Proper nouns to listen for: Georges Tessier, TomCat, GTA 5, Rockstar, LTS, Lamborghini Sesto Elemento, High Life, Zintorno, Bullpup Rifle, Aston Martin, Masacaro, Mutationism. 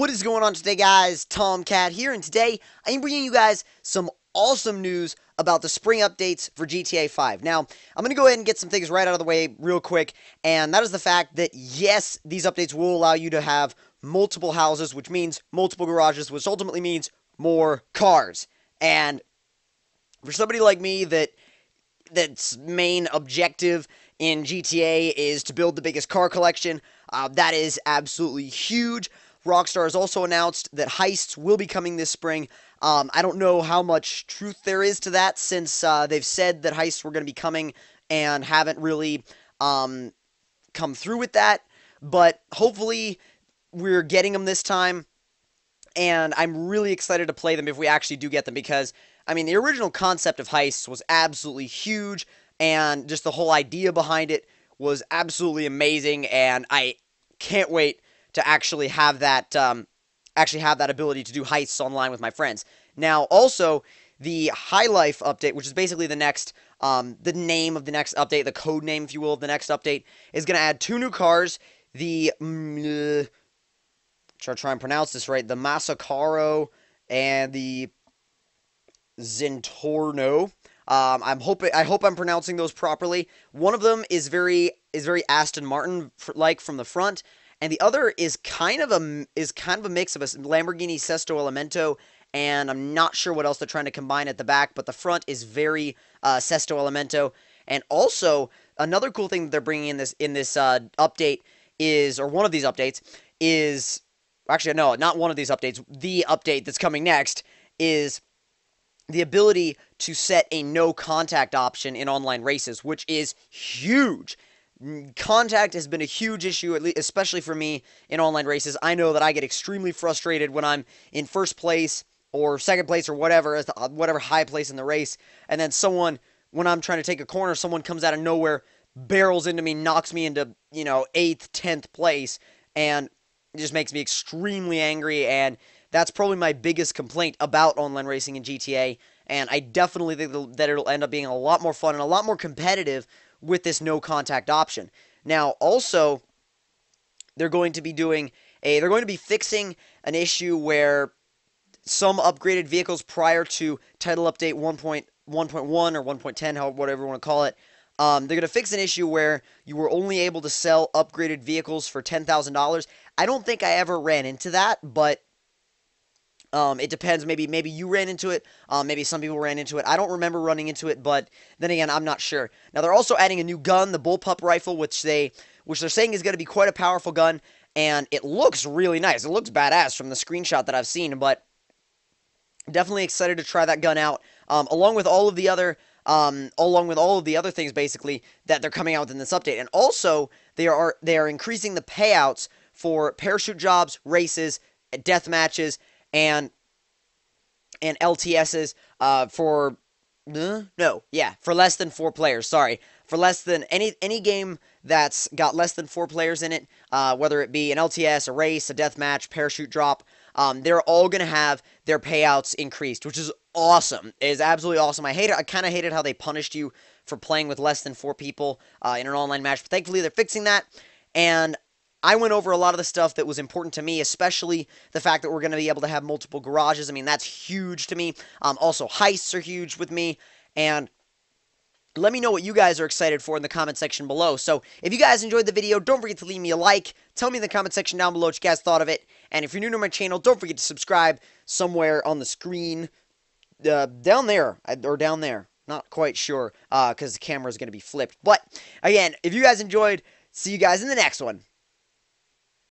What is going on today, guys? TomCat here, and today I am bringing you guys some awesome news about the spring updates for GTA 5. Now, I'm going to go ahead and get some things right out of the way real quick, and that is the fact that, yes, these updates will allow you to have multiple houses, which means multiple garages, which ultimately means more cars. And for somebody like me that's main objective in GTA is to build the biggest car collection, that is absolutely huge. Rockstar has also announced that heists will be coming this spring. I don't know how much truth there is to that, since they've said that heists were going to be coming and haven't really come through with that, but hopefully we're getting them this time, and I'm really excited to play them if we actually do get them, because, I mean, the original concept of heists was absolutely huge, and just the whole idea behind it was absolutely amazing, and I can't wait to actually have that ability to do heists online with my friends. Now, also, the High Life update, which is basically the next, the name of the next update, the code name, if you will, of the next update, is going to add two new cars, the, try and pronounce this right, the Masacaro and the Zintorno. I hope I'm pronouncing those properly. One of them is very Aston Martin like from the front, and the other is kind of a mix of a Lamborghini Sesto Elemento, and I'm not sure what else they're trying to combine at the back, but the front is very Sesto Elemento. And also, another cool thing that they're bringing in this update is, or one of these updates is, actually no, not one of these updates, the update that's coming next is the ability to set a no contact option in online races, which is huge. Contact has been a huge issue, at least, especially for me, in online races. I know that I get extremely frustrated when I'm in first place or second place or whatever, high place in the race, and then someone, when I'm trying to take a corner, someone comes out of nowhere, barrels into me, knocks me into, you know, 8th, 10th place, and it just makes me extremely angry, and that's probably my biggest complaint about online racing in GTA, and I definitely think that it'll end up being a lot more fun and a lot more competitive with this no contact option. Now, also, they're going to be fixing an issue where some upgraded vehicles prior to title update 1.1 or 1.10, whatever you want to call it, they're going to fix an issue where you were only able to sell upgraded vehicles for $10,000. I don't think I ever ran into that, but it depends. Maybe you ran into it. Maybe some people ran into it. I don't remember running into it, but then again, I'm not sure. Now, they're also adding a new gun, the Bullpup Rifle, which they're saying is going to be quite a powerful gun, and it looks really nice. It looks badass from the screenshot that I've seen, but definitely excited to try that gun out, along with all of the other things basically that they're coming out with in this update. And also, they are increasing the payouts for parachute jobs, races, death matches, and LTSs for less than 4 players. Sorry, for less than any game that's got less than 4 players in it, whether it be an LTS, a race, a deathmatch, parachute drop, they're all gonna have their payouts increased, which is awesome. It is absolutely awesome. I hate it. I kind of hated how they punished you for playing with less than 4 people in an online match, but thankfully they're fixing that. And I went over a lot of the stuff that was important to me, especially the fact that we're going to be able to have multiple garages. I mean, that's huge to me. Also, heists are huge with me, and let me know what you guys are excited for in the comment section below. So, if you guys enjoyed the video, don't forget to leave me a like. Tell me in the comment section down below what you guys thought of it, and if you're new to my channel, don't forget to subscribe somewhere on the screen, down there, or down there. Not quite sure, because the camera's going to be flipped. But, again, if you guys enjoyed, see you guys in the next one.